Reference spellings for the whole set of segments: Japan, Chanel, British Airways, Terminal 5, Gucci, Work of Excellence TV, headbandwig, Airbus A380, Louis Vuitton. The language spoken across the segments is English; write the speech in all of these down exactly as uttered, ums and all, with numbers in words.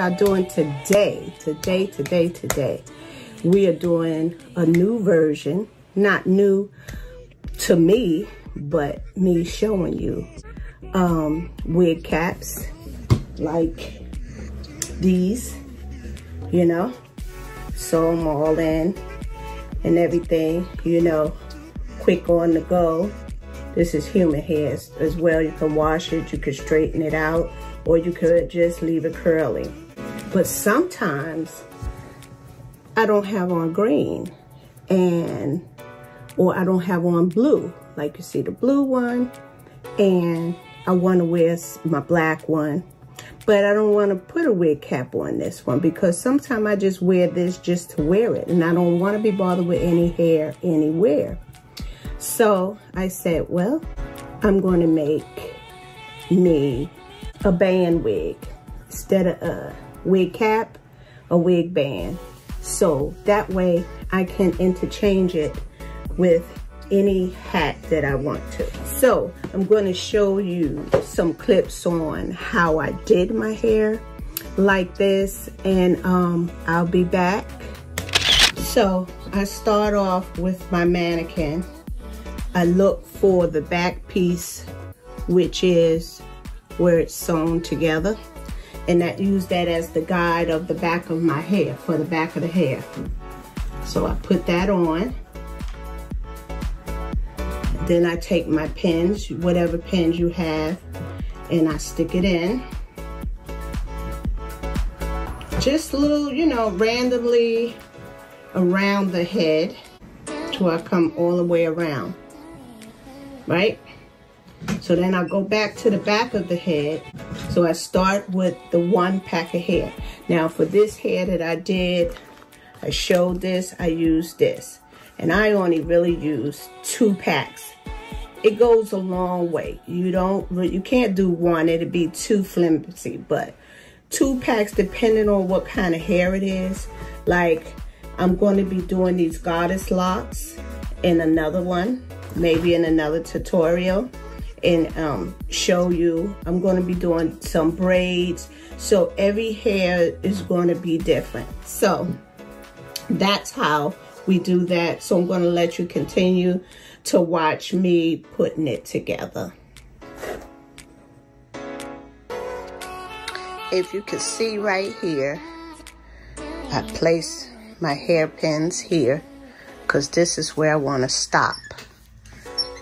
are doing today, today, today, today, we are doing a new version, not new to me, but me showing you um, wig caps like these, you know, sew them all in and everything, you know, quick on the go. This is human hair as well. You can wash it, you can straighten it out, or you could just leave it curly. But sometimes I don't have on green, and or I don't have on blue, like you see the blue one, and I want to wear my black one, but I don't want to put a wig cap on this one because sometimes I just wear this just to wear it, and I don't want to be bothered with any hair anywhere. So I said, well, I'm going to make me a band wig instead of a wig cap, a wig band. So that way I can interchange it with any hat that I want to. So I'm going to show you some clips on how I did my hair like this, and um, I'll be back. So I start off with my mannequin. I look for the back piece, which is where it's sewn together, and I use that as the guide of the back of my hair, for the back of the hair. So I put that on. Then I take my pins, whatever pins you have, and I stick it in. Just little, you know, randomly around the head till I come all the way around. Right? So then I go back to the back of the head. So I start with the one pack of hair. Now for this hair that I did, I showed this, I used this. And I only really use two packs. It goes a long way. You don't, you can't do one, it'd be too flimsy, but two packs depending on what kind of hair it is. Like I'm going to be doing these goddess locks in another one, maybe in another tutorial, and um, show you. I'm going to be doing some braids. So every hair is going to be different. So that's how we do that. So I'm going to let you continue to watch me putting it together. If you can see right here, I place my hairpins here because this is where I want to stop.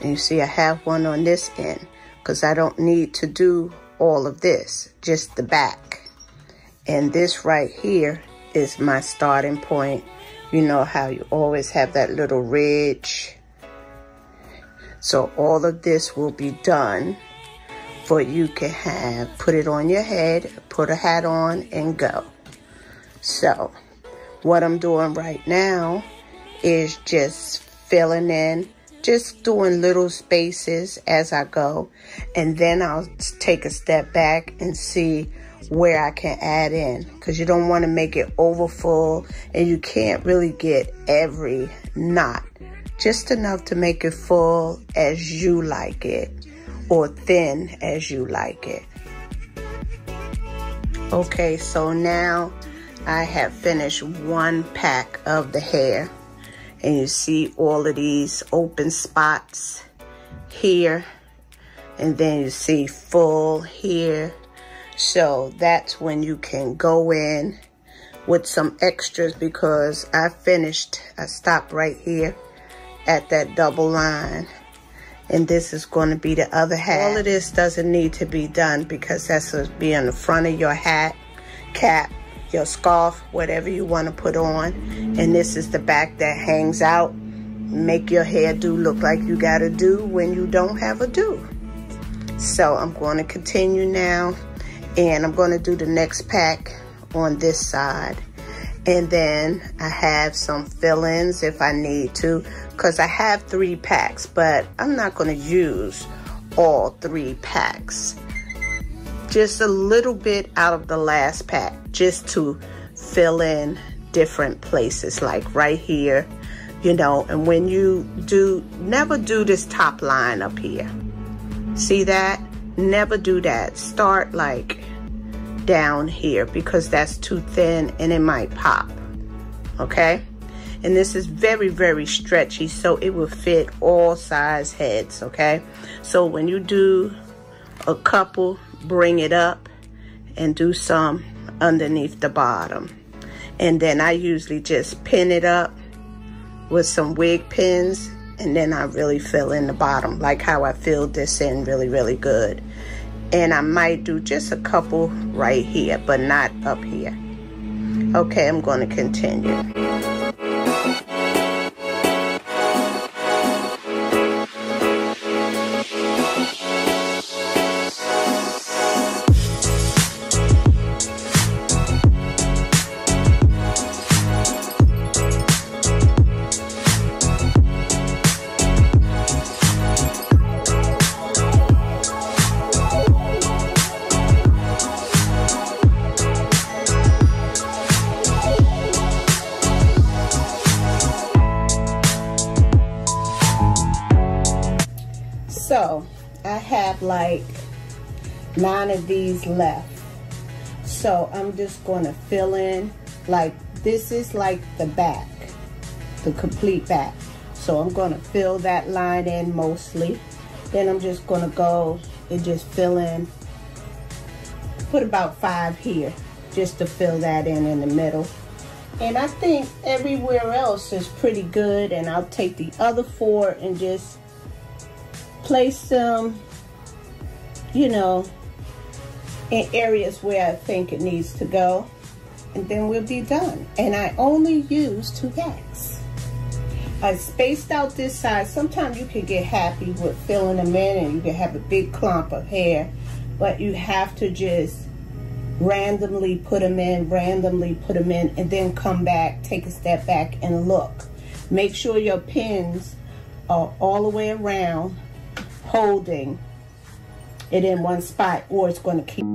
And you see I have one on this end because I don't need to do all of this, just the back. And this right here is my starting point. You know how you always have that little ridge. So all of this will be done for you can have, put it on your head, put a hat on and go. So what I'm doing right now is just filling in, just doing little spaces as I go. And then I'll take a step back and see where I can add in, because you don't want to make it over full and you can't really get every knot. Just enough to make it full as you like it, or thin as you like it. Okay, so now I have finished one pack of the hair, and you see all of these open spots here, and then you see full here. So that's when you can go in with some extras, because I finished, I stopped right here at that double line. And this is going to be the other half. All of this doesn't need to be done because that's going to be in the front of your hat, cap, your scarf, whatever you want to put on. And this is the back that hangs out. Make your hairdo look like you got a do when you don't have a do. So I'm going to continue now. And I'm going to do the next pack on this side. And then I have some fill-ins if I need to, because I have three packs, but I'm not going to use all three packs. Just a little bit out of the last pack, just to fill in different places, like right here, you know. And when you do, never do this top line up here. See that? Never do that. Start like down here because that's too thin and it might pop, okay? And this is very, very stretchy, so it will fit all size heads, okay? So when you do a couple, bring it up and do some underneath the bottom. And then I usually just pin it up with some wig pins, and then I really fill in the bottom, like how I filled this in really, really good. And I might do just a couple right here, but not up here. Okay, I'm going to continue. So I have like nine of these left, so I'm just going to fill in, like this is like the back, the complete back, so I'm going to fill that line in mostly. Then I'm just going to go and just fill in, put about five here just to fill that in in the middle. And I think everywhere else is pretty good, and I'll take the other four and just place them, you know, in areas where I think it needs to go, and then we'll be done. And I only use two racks. I spaced out this side. Sometimes you can get happy with filling them in and you can have a big clump of hair, but you have to just randomly put them in, randomly put them in, and then come back, take a step back and look. Make sure your pins are all the way around, holding it in one spot, or it's going to keep.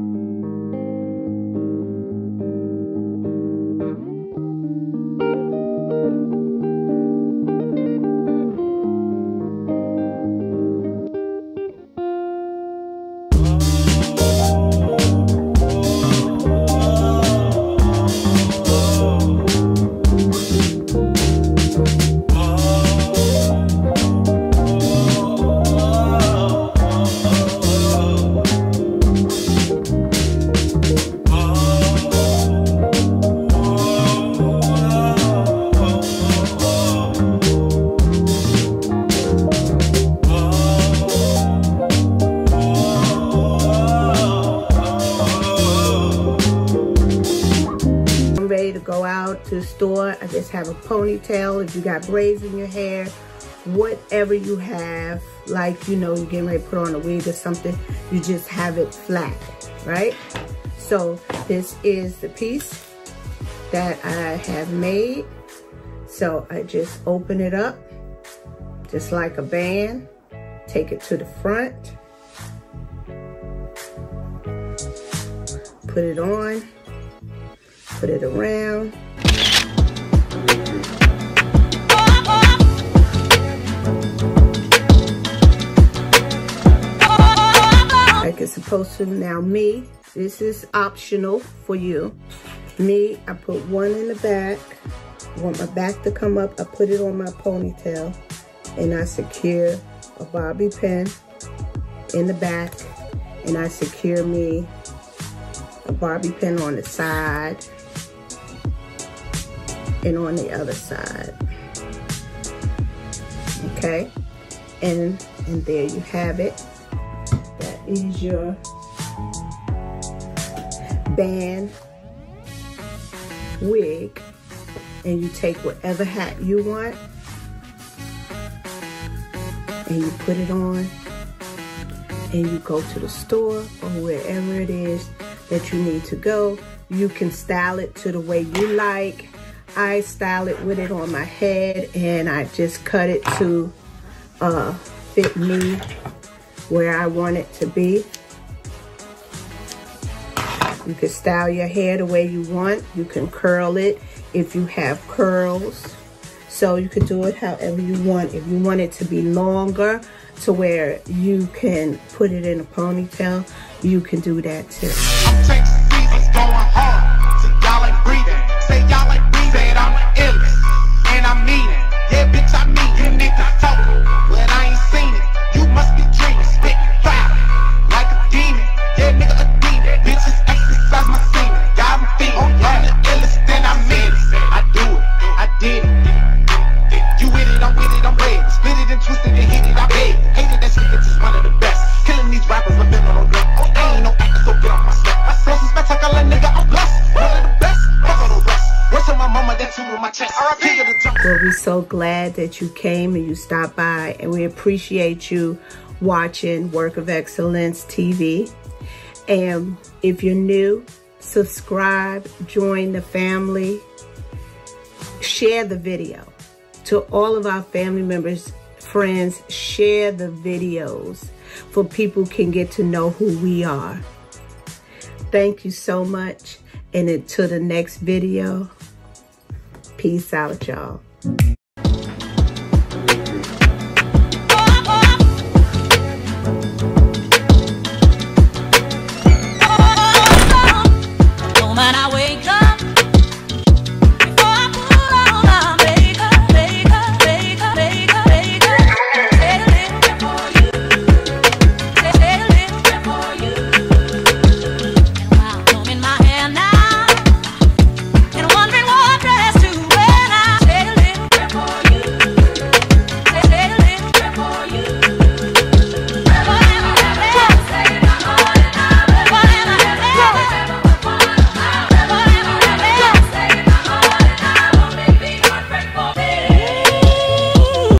The store. I just have a ponytail. If you got braids in your hair, whatever you have, like, you know, you're getting ready to put on a wig or something, you just have it flat, right? So this is the piece that I have made. So I just open it up just like a band, take it to the front, put it on, put it around. Like it's supposed to. Now me, this is optional for you. Me, I put one in the back. I want my back to come up. I put it on my ponytail and I secure a bobby pin in the back, and I secure me a bobby pin on the side and on the other side, okay? And, and there you have it. That is your band wig. And you take whatever hat you want and you put it on, and you go to the store or wherever it is that you need to go. You can style it to the way you like. I style it with it on my head, and I just cut it to uh, fit me where I want it to be. You can style your hair the way you want. You can curl it if you have curls. So you can do it however you want. If you want it to be longer to where you can put it in a ponytail, you can do that too. going hard, so y'all ain't breathing. Say y'all ain't breathing. Said I'm an illness, and I'm needing. Yeah, bitch, I need you niggas talking, but I ain't seen it. You must be dreaming, spitting fire like a demon. Yeah, nigga, a demon. Bitches exercise my semen, got me feeling. Oh, yeah. I'm the illest, and I mean it. I do it, I did it. You with it, I'm with it, I'm ready. Split it and twist it and hit it, I beg. Hated that shit, it's just one of the best. Killing these rappers, I've been on the block. Oh, I ain't no actor, so get off my step. My soul's a spectacular nigga, I'm blessed. One of the best, fuck all the rest. Rest on my mama, that tune on my chest. Well, we're so glad that you came and you stopped by, and we appreciate you watching Work of Excellence T V. And if you're new, subscribe, join the family, share the video. To all of our family members, friends, share the videos for people can get to know who we are. Thank you so much. And until the next video, peace out, y'all.